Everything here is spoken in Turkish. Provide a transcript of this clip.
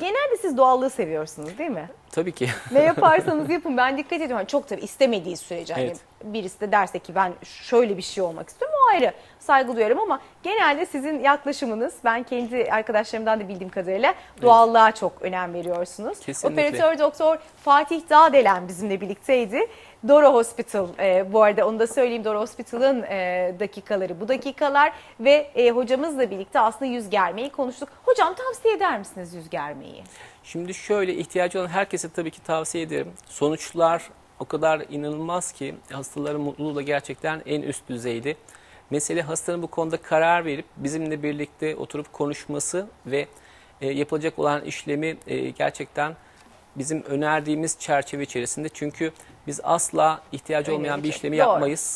Genelde siz doğallığı seviyorsunuz değil mi? Tabii ki. Ne yaparsanız yapın, ben dikkat ediyorum. Yani çok tabii istemediği sürece. Evet. Hani birisi de derse ki ben şöyle bir şey olmak istiyorum, o ayrı, saygı duyarım ama genelde sizin yaklaşımınız, ben kendi arkadaşlarımdan da bildiğim kadarıyla doğallığa çok önem veriyorsunuz. Kesinlikle. Operatör doktor Fatih Dağdelen bizimle birlikteydi. Doro Hospital, bu arada onu da söyleyeyim, Doro Hospital'ın dakikaları bu dakikalar ve hocamızla birlikte aslında yüz germeyi konuştuk. Hocam tavsiye eder misiniz yüz germeyi? Şimdi şöyle, ihtiyacı olan herkese tabii ki tavsiye ederim. Sonuçlar o kadar inanılmaz ki, hastaların mutluluğu da gerçekten en üst düzeyde. Mesele hastanın bu konuda karar verip bizimle birlikte oturup konuşması ve yapılacak olan işlemi gerçekten bizim önerdiğimiz çerçeve içerisinde. Çünkü biz asla ihtiyacı olmayan bir işlemi yapmayız.